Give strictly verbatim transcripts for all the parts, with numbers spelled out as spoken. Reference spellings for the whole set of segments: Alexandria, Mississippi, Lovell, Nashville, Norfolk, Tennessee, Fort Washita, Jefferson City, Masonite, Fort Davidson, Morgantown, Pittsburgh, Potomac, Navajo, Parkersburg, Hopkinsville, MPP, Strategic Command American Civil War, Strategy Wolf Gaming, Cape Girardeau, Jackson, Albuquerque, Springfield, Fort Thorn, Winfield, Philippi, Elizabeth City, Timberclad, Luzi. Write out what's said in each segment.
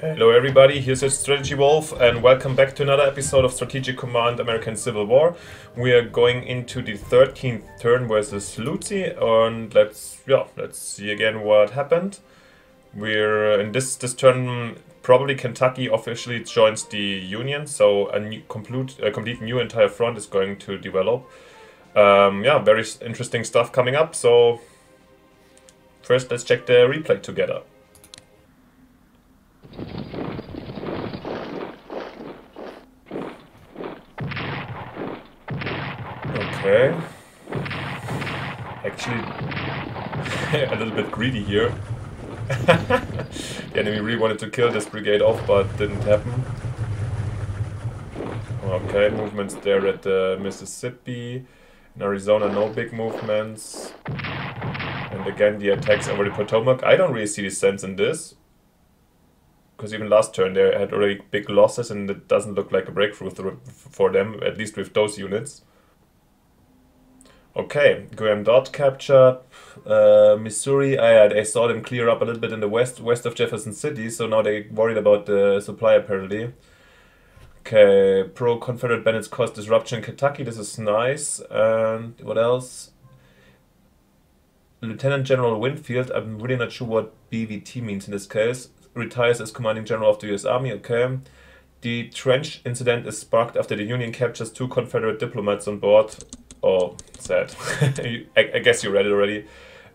Hello everybody, here's your Strategy Wolf and welcome back to another episode of Strategic Command American Civil War. We are going into the thirteenth turn versus Luzi, and let's yeah, let's see again what happened. We're in this this turn probably Kentucky officially joins the Union, so a new, complete a complete new entire front is going to develop. Um, yeah, very interesting stuff coming up. So first, let's check the replay together. Okay. Actually, a little bit greedy here. The enemy really wanted to kill this brigade off, but didn't happen. Okay, movements there at the Mississippi. In Arizona, no big movements. And again, the attacks over the Potomac. I don't really see the sense in this, because even last turn they had already big losses and it doesn't look like a breakthrough for them, at least with those units. Okay, Guyandot captured uh, Missouri. I, I saw them clear up a little bit in the west west of Jefferson City, so now they're worried about the supply apparently. Okay, pro-Confederate bandits caused disruption in Kentucky, this is nice. And what else? Lieutenant General Winfield, I'm really not sure what B V T means in this case, retires as commanding general of the U S Army, okay. The trench incident is sparked after the Union captures two Confederate diplomats on board. Oh, sad. I, I guess you read it already.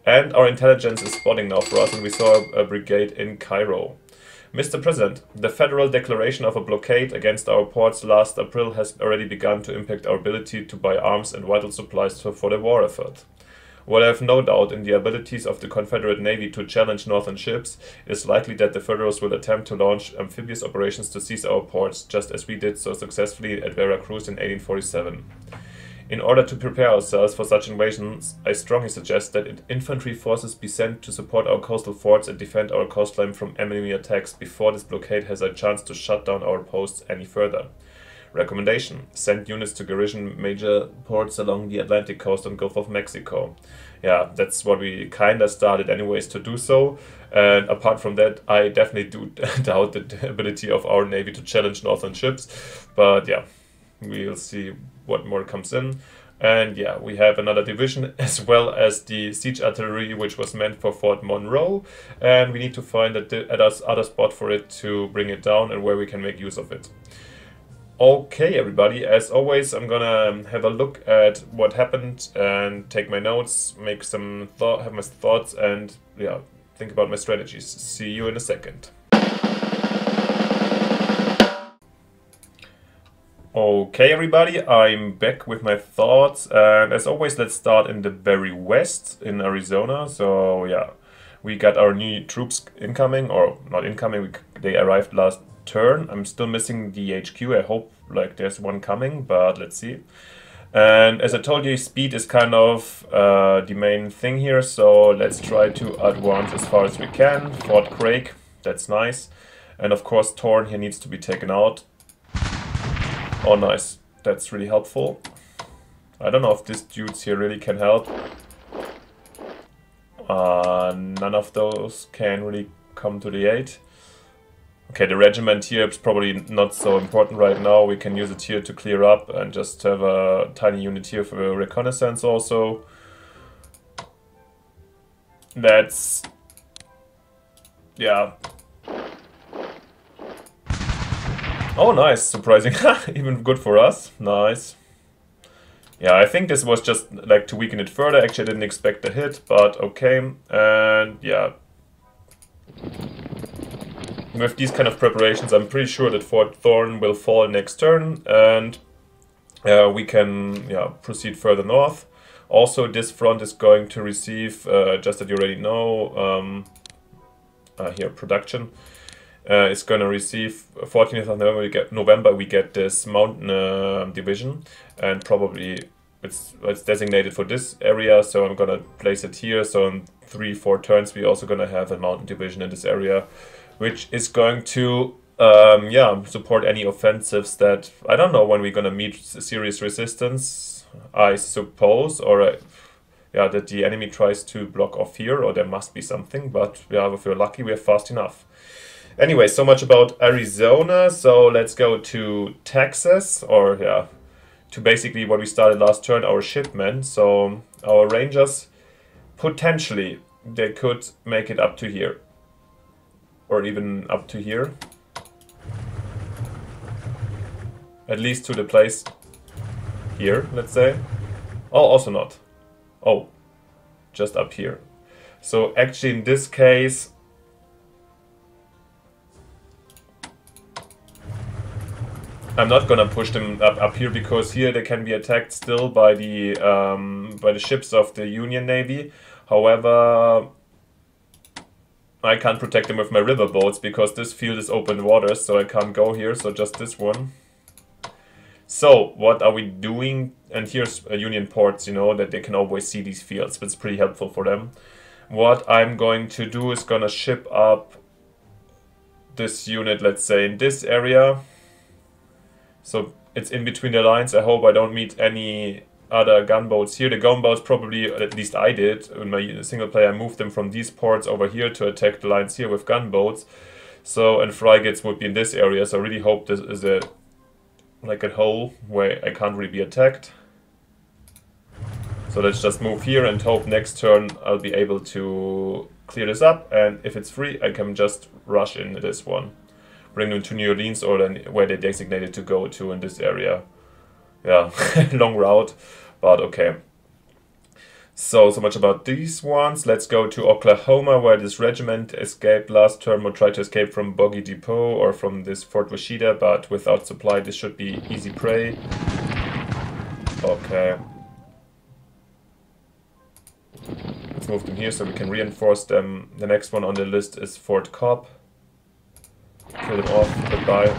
And our intelligence is spotting now for us, and we saw a brigade in Cairo. Mister President, the federal declaration of a blockade against our ports last April has already begun to impact our ability to buy arms and vital supplies for, for the war effort. While I have no doubt in the abilities of the Confederate Navy to challenge northern ships, it is likely that the Federals will attempt to launch amphibious operations to seize our ports, just as we did so successfully at Veracruz in eighteen forty-seven. In order to prepare ourselves for such invasions, I strongly suggest that infantry forces be sent to support our coastal forts and defend our coastline from enemy attacks before this blockade has a chance to shut down our posts any further. Recommendation: send units to garrison major ports along the Atlantic coast and Gulf of Mexico. Yeah, that's what we kinda started anyways to do so. And apart from that, I definitely do doubt the ability of our Navy to challenge northern ships. But yeah, we'll see what more comes in. And yeah, we have another division as well as the siege artillery, which was meant for Fort Monroe, and we need to find another spot for it to bring it down and where we can make use of it. Okay everybody, as always I'm gonna have a look at what happened and take my notes, make some thought, have my thoughts, and yeah, think about my strategies. See you in a second. Okay everybody, I'm back with my thoughts, and as always let's start in the very west in Arizona. So yeah, we got our new troops incoming, or not incoming, we, they arrived last turn. I'm still missing the H Q, I hope like there's one coming, but let's see. And as I told you, speed is kind of uh, the main thing here, so let's try to advance as far as we can. Fort Craig, that's nice, and of course Thorn here needs to be taken out. Oh nice, that's really helpful. I don't know if these dudes here really can help. Uh, none of those can really come to the aid. Okay, the regiment here is probably not so important right now. We can use it here to clear up and just have a tiny unit here for reconnaissance also. That's... yeah. Oh nice, surprising. Even good for us. Nice. Yeah, I think this was just like to weaken it further. Actually I didn't expect a hit, but okay. And yeah, with these kind of preparations I'm pretty sure that Fort Thorn will fall next turn, and uh, we can yeah proceed further north. Also this front is going to receive, uh, just that you already know, um, uh, here production. Uh, it's going to receive fourteenth of November. We get November. We get this mountain uh, division, and probably it's it's designated for this area. So I'm going to place it here. So in three four turns, we're also going to have a mountain division in this area, which is going to um, yeah support any offensives that I don't know when we're going to meet serious resistance. I suppose, or I, yeah, that the enemy tries to block off here, or there must be something. But yeah, if we're lucky, we're fast enough. Anyway, so much about Arizona. So let's go to Texas, or yeah, to basically what we started last turn, our shipment. So our Rangers, potentially, they could make it up to here. Or even up to here. At least to the place here, let's say. Oh, also not. Oh, just up here. So actually in this case, I'm not gonna push them up, up here, because here they can be attacked still by the um, by the ships of the Union Navy. However, I can't protect them with my riverboats because this field is open water, so I can't go here, so just this one. So, what are we doing? And here's uh, Union ports, you know, that they can always see these fields, but it's pretty helpful for them. What I'm going to do is gonna ship up this unit, let's say, in this area. So it's in between the lines. I hope I don't meet any other gunboats here. The gunboats probably, at least I did, in my single player, I moved them from these ports over here to attack the lines here with gunboats. So, and frigates would be in this area, so I really hope this is a, like a hole where I can't really be attacked. So let's just move here and hope next turn I'll be able to clear this up, and if it's free, I can just rush in this one. Bring them to New Orleans, or then where they designated to go to in this area. Yeah, long route, but okay. So, so much about these ones. Let's go to Oklahoma, where this regiment escaped last term, or tried to escape from Boggy Depot or from this Fort Washita, but without supply, this should be easy prey. Okay. Let's move them here so we can reinforce them. The next one on the list is Fort Cobb. Kill them off, goodbye.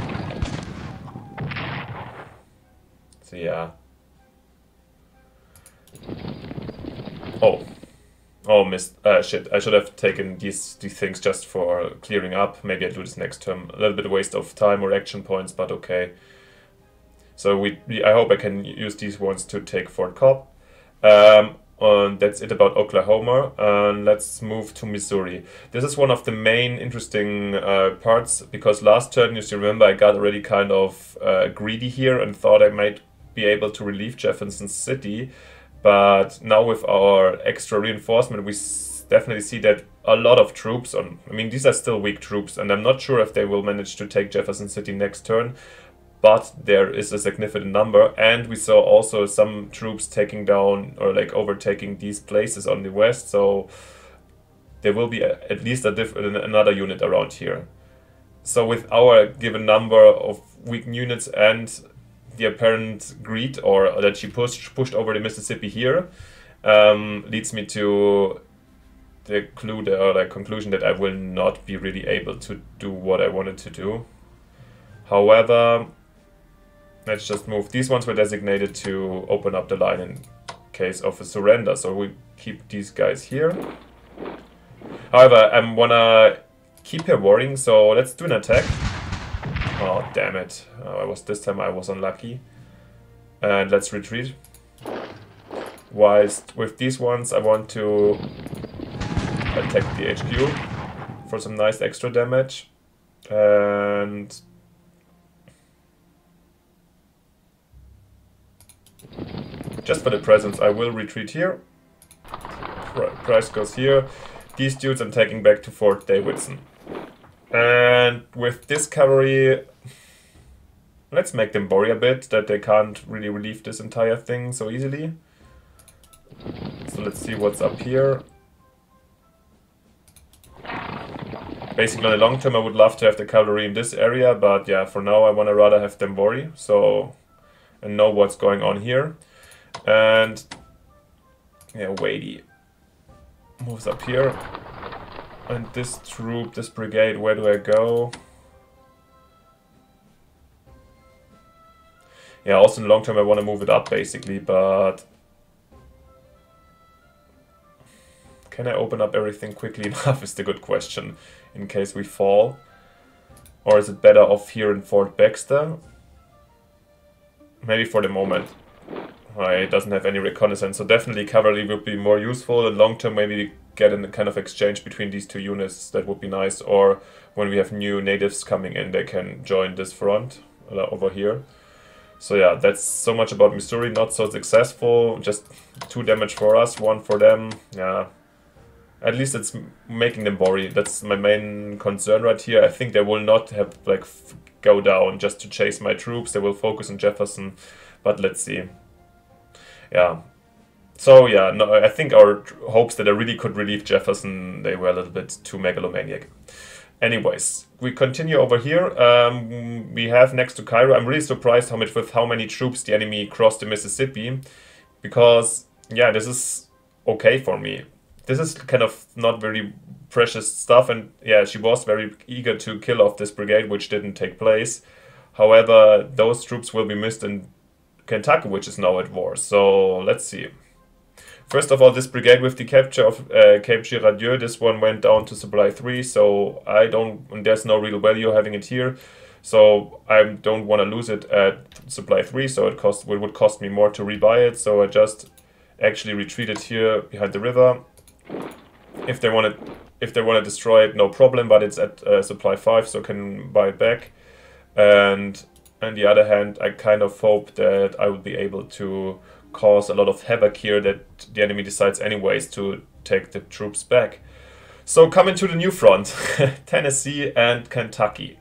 So yeah. Oh. Oh, missed. Uh, shit, I should have taken these, these things just for clearing up. Maybe I'll do this next term. A little bit of waste of time or action points, but okay. So we. I hope I can use these ones to take Fort Cobb. Um, And that's it about Oklahoma. And uh, let's move to Missouri. This is one of the main interesting uh, parts, because last turn, if you remember, I got already kind of uh, greedy here and thought I might be able to relieve Jefferson City. But now with our extra reinforcement, we s definitely see that a lot of troops, on, I mean, these are still weak troops, and I'm not sure if they will manage to take Jefferson City next turn. But there is a significant number, and we saw also some troops taking down or like overtaking these places on the west, so there will be a, at least a diff another unit around here. So with our given number of weak units and the apparent greed, or that she pushed, pushed over the Mississippi here, um, leads me to the, clue the, or the conclusion that I will not be really able to do what I wanted to do. However, let's just move. These ones were designated to open up the line in case of a surrender, so we keep these guys here. However, I wanna keep her worrying, so let's do an attack. Oh, damn it. Oh, I was, this time I was unlucky. And let's retreat. Whilst with these ones I want to attack the H Q for some nice extra damage. And just for the presence, I will retreat here. Price goes here. These dudes I'm taking back to Fort Davidson. And with this cavalry, let's make them worry a bit that they can't really relieve this entire thing so easily. So let's see what's up here. Basically, on the long term, I would love to have the cavalry in this area, but yeah, for now, I want to rather have them worry, so and know what's going on here. And yeah, Wadey moves up here, and this troop, this brigade, where do I go? Yeah, also in the long term I want to move it up basically, but can I open up everything quickly enough is the good question, in case we fall. Or is it better off here in Fort Baxter? Maybe for the moment. I doesn't have any reconnaissance, so definitely cavalry would be more useful. And long term, maybe get a kind of exchange between these two units. That would be nice. Or when we have new natives coming in, they can join this front over here. So yeah, that's so much about Missouri. Not so successful. Just two damage for us, one for them. Yeah, at least it's making them worry. That's my main concern right here. I think they will not have like f go down just to chase my troops. They will focus on Jefferson. But let's see. Yeah. So yeah, no, I think our hopes that I really could relieve Jefferson, they were a little bit too megalomaniac. Anyways, we continue over here. Um, we have next to Cairo. I'm really surprised how much with how many troops the enemy crossed the Mississippi, because yeah, this is okay for me. This is kind of not very precious stuff, and yeah, she was very eager to kill off this brigade, which didn't take place. However, those troops will be missed in Kentucky, which is now at war. So let's see. First of all, this brigade with the capture of uh, Cape Girardeau, this one went down to supply three, so I don't, and there's no real value having it here, so I don't want to lose it at supply three, so it cost, it would cost me more to rebuy it, so I just actually retreated here behind the river. If they want to, if they want to destroy it, no problem, but it's at uh, supply five, so can buy it back. And on the other hand, I kind of hope that I would be able to cause a lot of havoc here that the enemy decides anyways to take the troops back. So coming to the new front, Tennessee and Kentucky.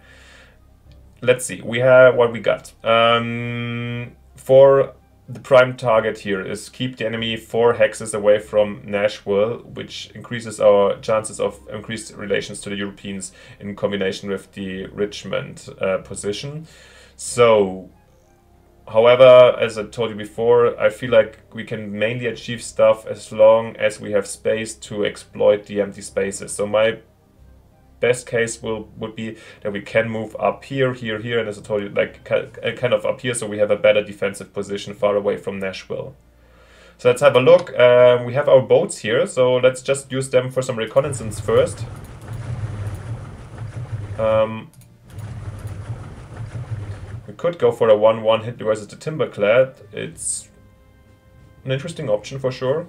Let's see, we have what we got. Um, for the prime target here is keep the enemy four hexes away from Nashville, which increases our chances of increased relations to the Europeans in combination with the Richmond uh, position. So, however, as I told you before, I feel like we can mainly achieve stuff as long as we have space to exploit the empty spaces. So my best case will would be that we can move up here, here, here, and as I told you, like kind of up here, so we have a better defensive position far away from Nashville. So let's have a look. Um, we have our boats here, so let's just use them for some reconnaissance first. Um, We could go for a one one hit versus the Timberclad. It's an interesting option for sure.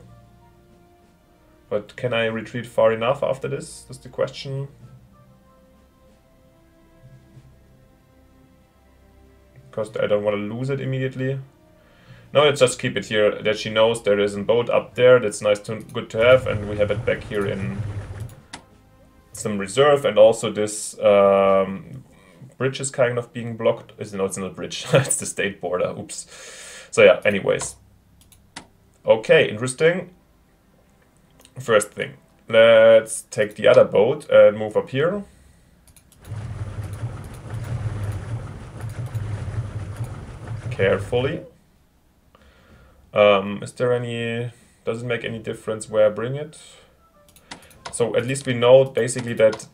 But can I retreat far enough after this? That's the question. Because I don't want to lose it immediately. No, let's just keep it here, that she knows there is a boat up there. That's nice, to, good to have. And we have it back here in some reserve. And also this... Um, bridge is kind of being blocked. No, it's not a bridge. It's the state border. Oops. So yeah, anyways. Okay, interesting. First thing. Let's take the other boat and move up here. Carefully. Um, is there any... Does it make any difference where I bring it? So at least we know basically that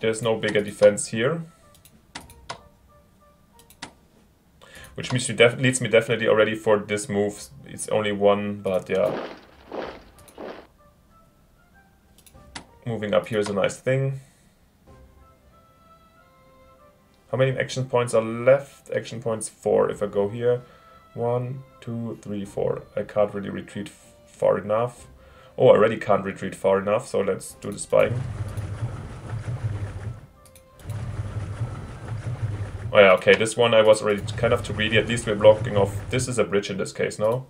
there's no bigger defense here. Which means you def leads me definitely already for this move. It's only one, but yeah. Moving up here is a nice thing. How many action points are left? Action points four. If I go here, one, two, three, four. I can't really retreat far enough. Oh, I already can't retreat far enough, so let's do the spying. Oh yeah, okay, this one I was already kind of too greedy. At least we're blocking off. This is a bridge in this case, no?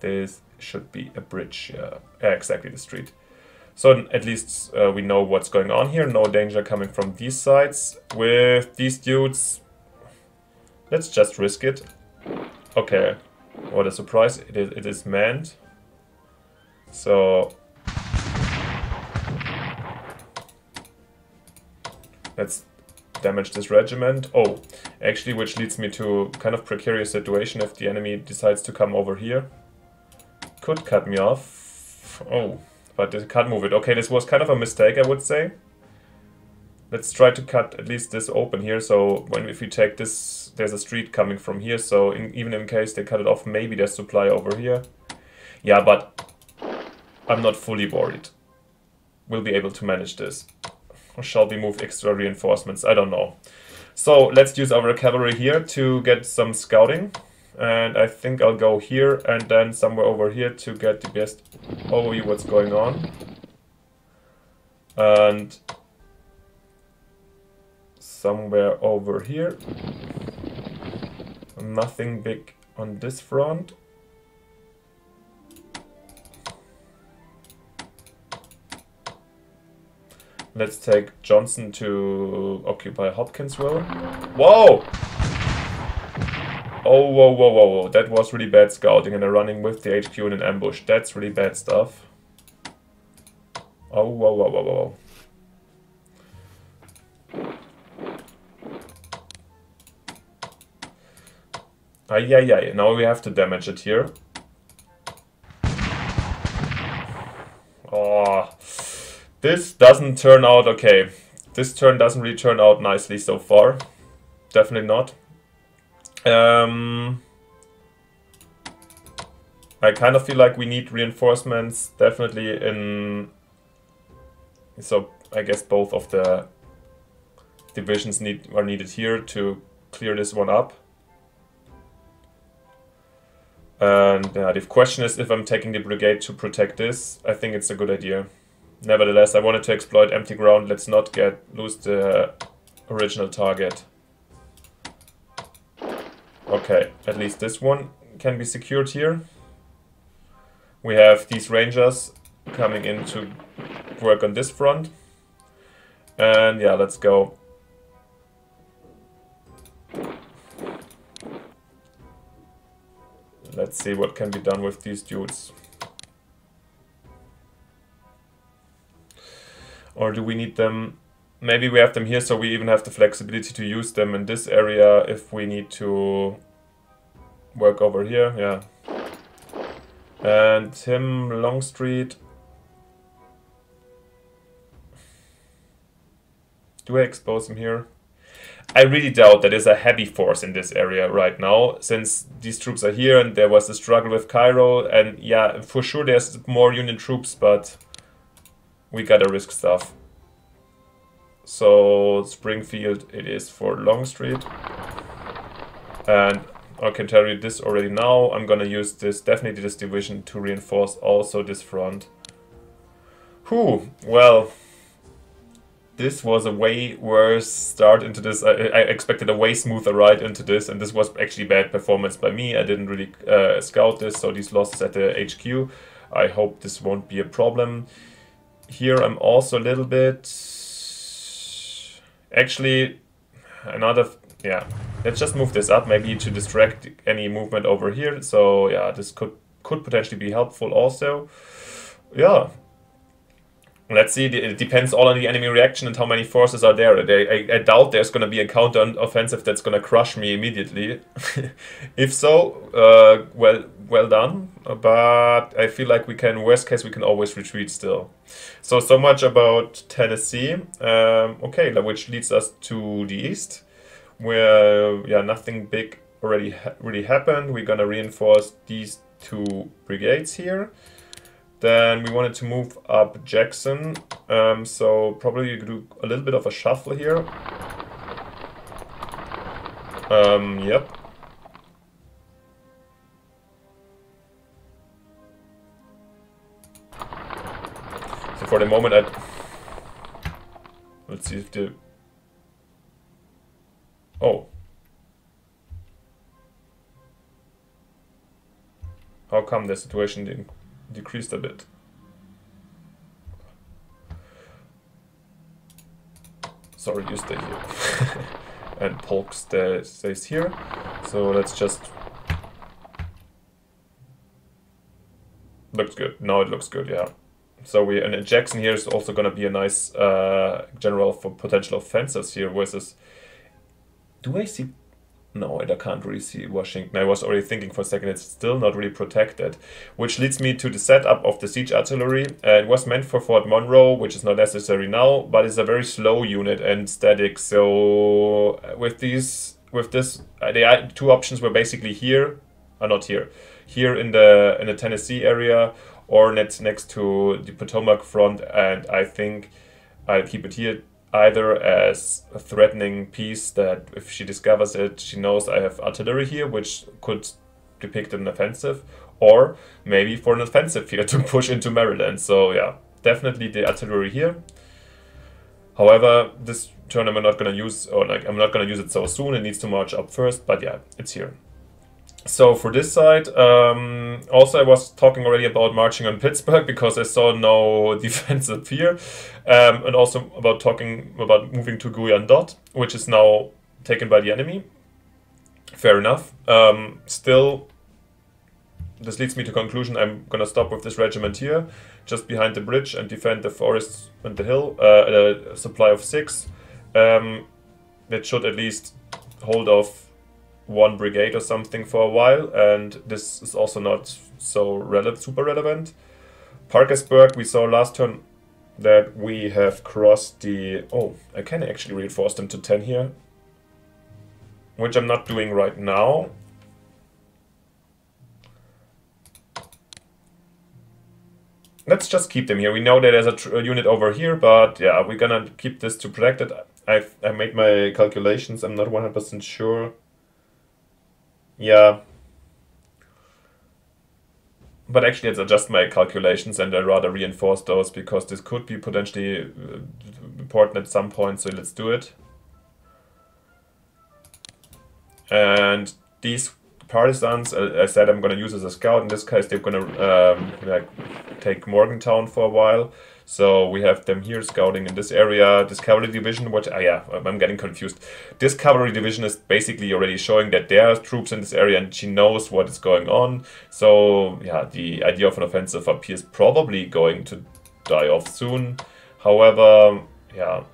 This should be a bridge, yeah. Yeah, exactly, the street. So at least uh, we know what's going on here. No danger coming from these sides. With these dudes, let's just risk it. Okay, what a surprise. It is, it is manned. So... let's... damage this regiment. Oh, actually, which leads me to kind of precarious situation if the enemy decides to come over here. Could cut me off. Oh, but they can't move it. Okay, this was kind of a mistake, I would say. Let's try to cut at least this open here, so when if we take this, there's a street coming from here, so in, even in case they cut it off, maybe there's supply over here. Yeah, but I'm not fully worried. We'll be able to manage this. Or shall we move extra reinforcements? I don't know. So let's use our cavalry here to get some scouting. And I think I'll go here and then somewhere over here to get the best overview what's going on. And somewhere over here. Nothing big on this front. Let's take Johnson to occupy Hopkinsville. Whoa! Oh, whoa, whoa, whoa, whoa. That was really bad scouting and a running with the H Q in an ambush. That's really bad stuff. Oh, whoa, whoa, whoa, whoa. Ah, yeah, yeah. Now we have to damage it here. Oh. This doesn't turn out okay. This turn doesn't really turn out nicely so far. Definitely not. Um, I kind of feel like we need reinforcements, definitely in... So I guess both of the divisions need are needed here to clear this one up. And uh, the question is if I'm taking the brigade to protect this. I think it's a good idea. Nevertheless, I wanted to exploit empty ground. Let's not get lose the original target. Okay, at least this one can be secured here. We have these rangers coming in to work on this front. And yeah, let's go. Let's see what can be done with these dudes. Or do we need them? Maybe we have them here, so we even have the flexibility to use them in this area if we need to work over here, yeah. And Tim Longstreet. Do I expose him here? I really doubt that there's a heavy force in this area right now, since these troops are here and there was a struggle with Cairo, and yeah, for sure there's more Union troops, but... we gotta risk stuff. So Springfield it is for Longstreet. And I can tell you this already now. I'm gonna use this, definitely this division, to reinforce also this front. Whew, well, this was a way worse start into this. I, I expected a way smoother ride into this, and this was actually bad performance by me. I didn't really uh, scout this, so these losses at the H Q. I hope this won't be a problem. Here I'm also a little bit... Actually, another... Yeah, let's just move this up, maybe to distract any movement over here. So yeah, this could, could potentially be helpful also. Yeah. Let's see, it depends all on the enemy reaction and how many forces are there. I, I doubt there's going to be a counter-offensive that's going to crush me immediately. If so, uh, well, well done. But I feel like we can, worst case, we can always retreat still. So, so much about Tennessee. Um, okay, which leads us to the east, where yeah, nothing big already ha really happened. We're going to reinforce these two brigades here. Then we wanted to move up Jackson, um, so probably you could do a little bit of a shuffle here. Um, yep. So for the moment, I let's see if the oh. How come the situation didn't? Decreased a bit. Sorry, you stay here. And Polk stay, stays here. So let's just... Looks good. Now it looks good, yeah. So we... And Jackson here is also going to be a nice uh, general for potential offenses here versus... Do I see... No, I can't really see Washington. I was already thinking for a second, it's still not really protected. Which leads me to the setup of the siege artillery. Uh, it was meant for Fort Monroe, which is not necessary now, but it's a very slow unit and static. So with these, with this, uh, the two options were basically here, or not here, here in the in the Tennessee area, or next next to the Potomac front. And I think I'll keep it here. Either as a threatening piece that if she discovers it, she knows I have artillery here, which could depict an offensive, or maybe for an offensive here to push into Maryland. So yeah, definitely the artillery here. However, this turn I'm not gonna use, or like I'm not gonna use it so soon. It needs to march up first, but yeah, it's here. So for this side, um, also I was talking already about marching on Pittsburgh because I saw no defense up here, um, and also about talking about moving to Guyandot, which is now taken by the enemy. Fair enough. Um, still, this leads me to conclusion. I'm gonna stop with this regiment here, just behind the bridge, and defend the forest and the hill. Uh, a supply of six. Um, that should at least hold off one brigade or something for a while, and this is also not so rele- super relevant. Parkersburg, we saw last turn that we have crossed the... Oh, I can actually reinforce them to ten here, which I'm not doing right now. Let's just keep them here. We know that there's a, tr a unit over here, but yeah, we're gonna keep this to protect it. I've, I made my calculations, I'm not one hundred percent sure. Yeah, but actually it's just my calculations, and I rather reinforce those because this could be potentially important at some point, so let's do it. And these partisans, I said I'm going to use as a scout. In this case they're going to um, like take Morgantown for a while. So we have them here scouting in this area. This cavalry division, which, ah yeah, I'm getting confused. This cavalry division is basically already showing that there are troops in this area and she knows what is going on. So yeah, the idea of an offensive up here is probably going to die off soon. However, yeah,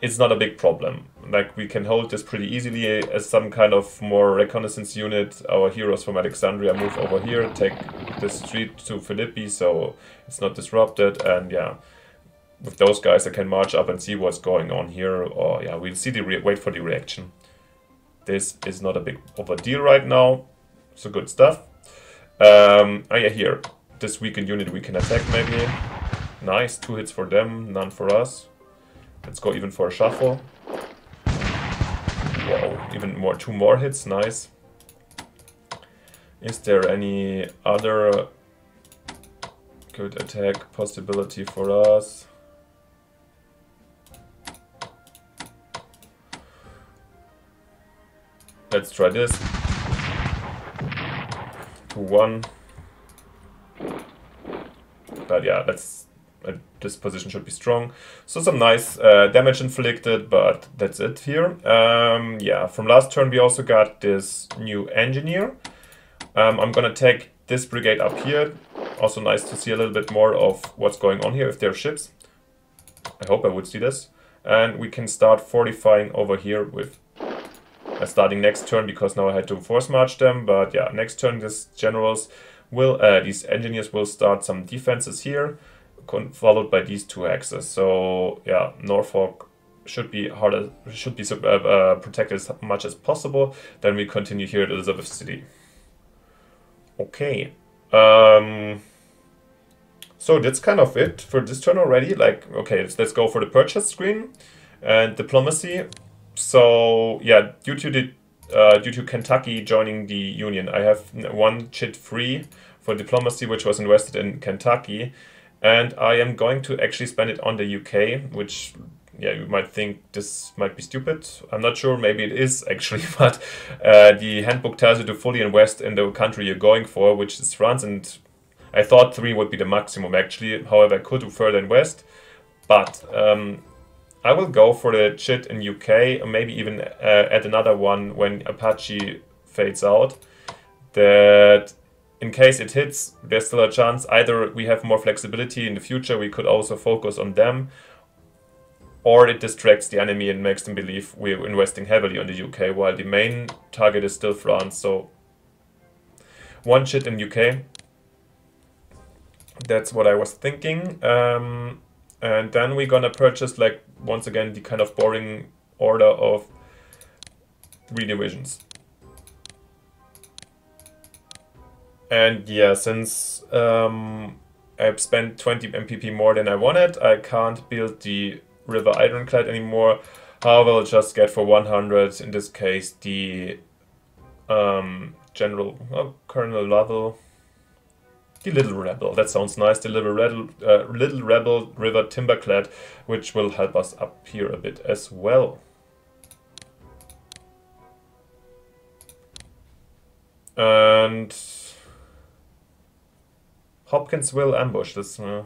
it's not a big problem. Like, we can hold this pretty easily as some kind of more reconnaissance unit. Our heroes from Alexandria move over here, take the street to Philippi, so it's not disrupted. And yeah, with those guys I can march up and see what's going on here. Or yeah, we'll see the re wait for the reaction. This is not a big of a deal right now, so good stuff. Um, oh yeah, here, this weakened unit we can attack maybe. Nice, two hits for them, none for us. Let's go even for a shuffle. Wow, even more, two more hits, nice. Is there any other good attack possibility for us? Let's try this. two one. But yeah, that's... Uh, this position should be strong, so some nice uh, damage inflicted, but that's it here. Um, yeah, from last turn we also got this new engineer. um, I'm gonna take this brigade up here. Also nice to see a little bit more of what's going on here, if there are ships. I hope I would see this, and we can start fortifying over here with uh, starting next turn, because now I had to force march them. But yeah, next turn these generals will uh, these engineers will start some defenses here, followed by these two axes. So yeah, Norfolk should be harder, should be uh, uh, protected as much as possible. Then we continue here at Elizabeth City. Okay, um, so that's kind of it for this turn already. Like, okay, let's, let's go for the purchase screen and diplomacy. So yeah, due to the uh, due to Kentucky joining the Union, I have one chit free for diplomacy, which was invested in Kentucky. And I am going to actually spend it on the U K, which, yeah, you might think this might be stupid. I'm not sure, maybe it is actually, but uh, the handbook tells you to fully invest in the country you're going for, which is France, and I thought three would be the maximum actually. However, I could do further invest, but um, I will go for the chit in U K, or maybe even uh, add another one when Apache fades out, that... in case it hits, there's still a chance. Either we have more flexibility in the future, we could also focus on them, or it distracts the enemy and makes them believe we're investing heavily on the U K, while the main target is still France. So one shit in U K. That's what I was thinking. Um, and then we're gonna purchase, like, once again, the kind of boring order of three divisions. And yeah, since um, I've spent twenty M P P more than I wanted, I can't build the River Ironclad anymore. However, I'll just get for one hundred, in this case, the um, General uh, Colonel Lovell. The Little Rebel, that sounds nice. The Little Rebel, uh, Little Rebel River Timberclad, which will help us up here a bit as well. And Hopkinsville ambush. This uh,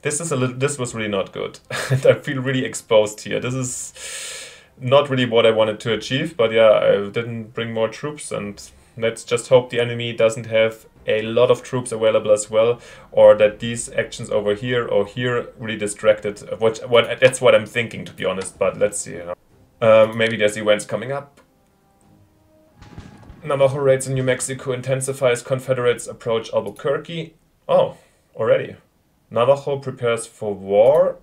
this is a little. This was really not good. I feel really exposed here. This is not really what I wanted to achieve. But yeah, I didn't bring more troops, and let's just hope the enemy doesn't have a lot of troops available as well, or that these actions over here or here really distracted. Which what that's what I'm thinking, to be honest. But let's see. You know. Um, maybe there's events coming up. Navajo raids in New Mexico intensifies Confederates approach Albuquerque. Oh, already. Navajo prepares for war.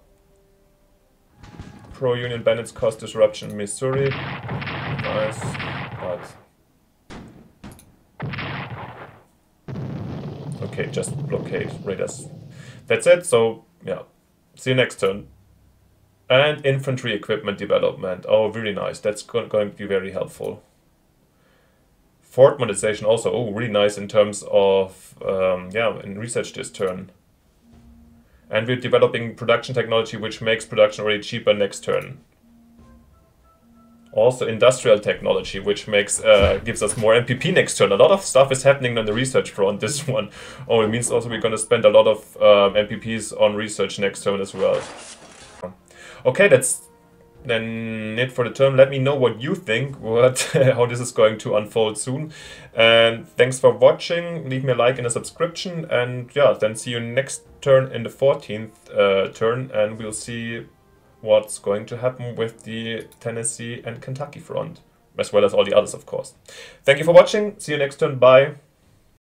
Pro-Union bandits cause disruption in Missouri. Nice. But okay, just blockade raiders. That's it, so yeah. See you next turn. And infantry equipment development. Oh, really nice. That's going to be very helpful. Fort modernization also, oh, really nice in terms of, um, yeah, in research this turn. And we're developing production technology, which makes production already cheaper next turn. Also industrial technology, which makes, uh, gives us more M P P next turn. A lot of stuff is happening on the research front, this one. Oh, it means also we're going to spend a lot of um, M P Ps on research next turn as well. Okay, that's... then it for the term. Let me know what you think, what how this is going to unfold soon. And thanks for watching. Leave me a like and a subscription, and yeah, then see you next turn in the fourteenth uh, turn, and we'll see what's going to happen with the Tennessee and Kentucky front, as well as all the others, of course. Thank you for watching. See you next turn. Bye.